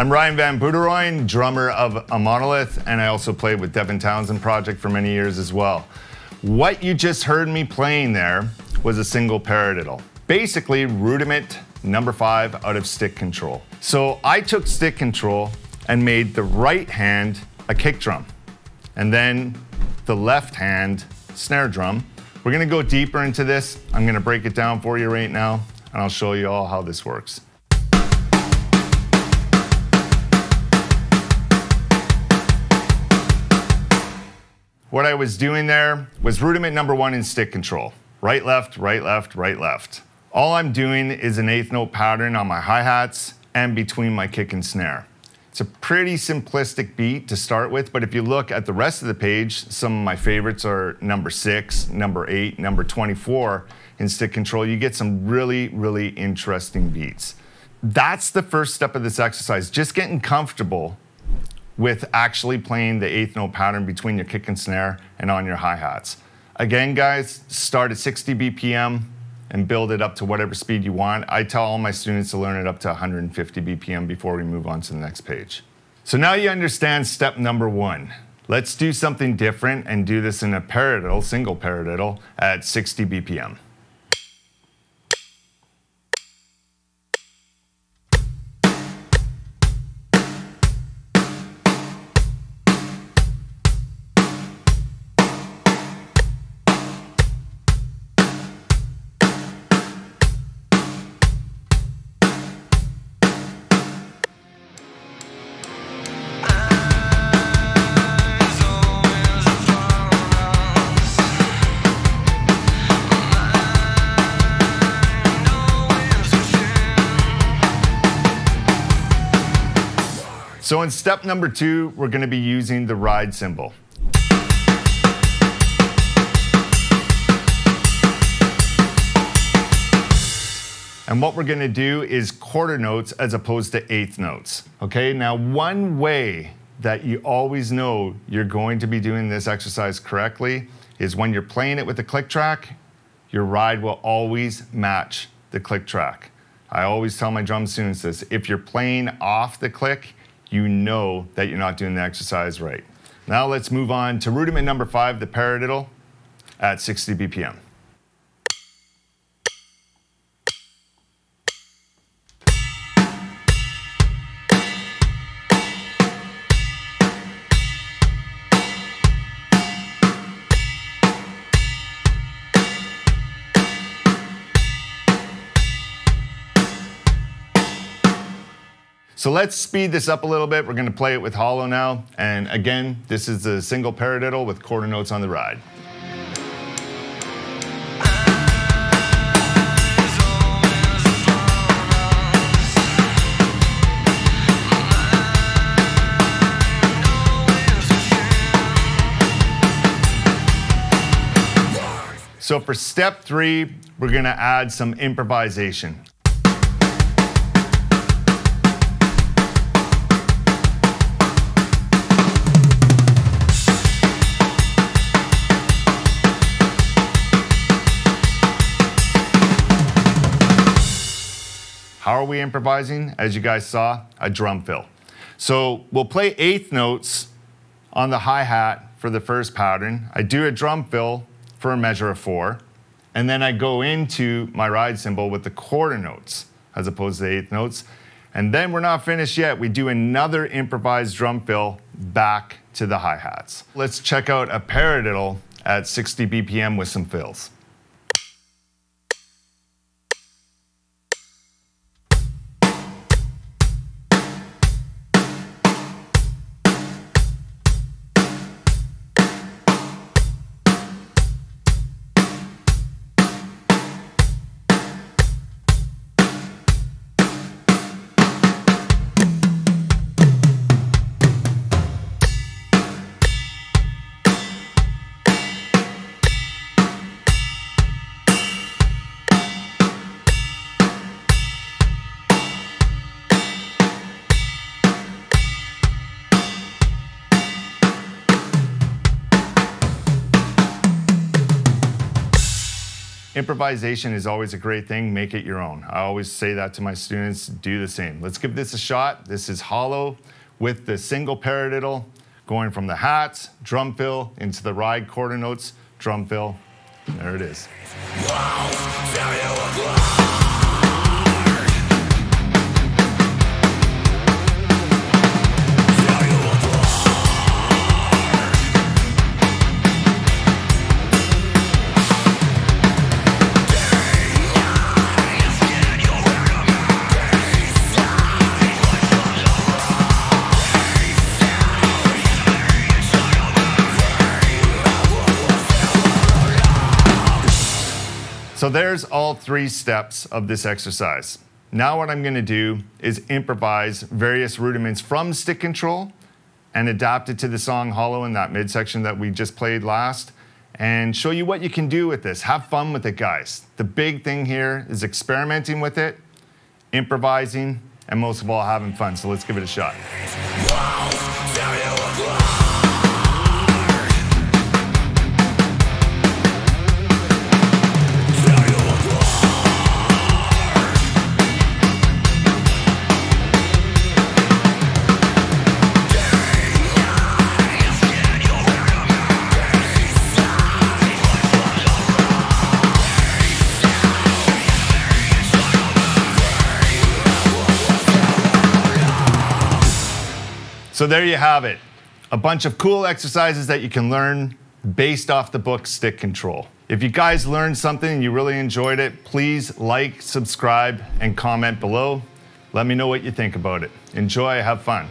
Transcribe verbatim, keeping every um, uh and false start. I'm Ryan Van Poederooyen, drummer of A Monolith, and I also played with Devin Townsend Project for many years as well. What you just heard me playing there was a single paradiddle, basically rudiment number five out of Stick Control. So I took Stick Control and made the right hand a kick drum, and then the left hand snare drum. We're gonna go deeper into this. I'm gonna break it down for you right now, and I'll show you all how this works. What I was doing there was rudiment number one in Stick Control. Right, left, right, left, right, left. All I'm doing is an eighth note pattern on my hi-hats and between my kick and snare. It's a pretty simplistic beat to start with, but if you look at the rest of the page, some of my favorites are number six, number eight, number twenty-four in Stick Control. You get some really, really interesting beats. That's the first step of this exercise, just getting comfortable with actually playing the eighth note pattern between your kick and snare and on your hi-hats. Again, guys, start at sixty B P M and build it up to whatever speed you want. I tell all my students to learn it up to one hundred fifty B P M before we move on to the next page. So now you understand step number one. Let's do something different and do this in a paradiddle, single paradiddle, at sixty B P M. So in step number two, we're going to be using the ride cymbal. And what we're going to do is quarter notes as opposed to eighth notes. Okay, now one way that you always know you're going to be doing this exercise correctly is when you're playing it with the click track, your ride will always match the click track. I always tell my drum students this, if you're playing off the click, you know that you're not doing the exercise right. Now let's move on to rudiment number five, the paradiddle, at sixty B P M. So let's speed this up a little bit. We're gonna play it with hollow now. And again, this is a single paradiddle with quarter notes on the ride. So for step three, we're gonna add some improvisation. How are we improvising? As you guys saw, a drum fill. So we'll play eighth notes on the hi-hat for the first pattern. I do a drum fill for a measure of four, and then I go into my ride cymbal with the quarter notes as opposed to the eighth notes. And then we're not finished yet. We do another improvised drum fill back to the hi-hats. Let's check out a paradiddle at sixty B P M with some fills. Improvisation is always a great thing. Make it your own. I always say that to my students. Do the same. Let's give this a shot. This is hollow with the single paradiddle going from the hats, drum fill, into the ride quarter notes, drum fill. There it is. Wow. So there's all three steps of this exercise. Now what I'm gonna do is improvise various rudiments from Stick Control and adapt it to the song Hollow in that midsection that we just played last, and show you what you can do with this. Have fun with it, guys. The big thing here is experimenting with it, improvising, and most of all, having fun. So let's give it a shot. So there you have it, a bunch of cool exercises that you can learn based off the book Stick Control. If you guys learned something and you really enjoyed it, please like, subscribe, and comment below. Let me know what you think about it. Enjoy, have fun.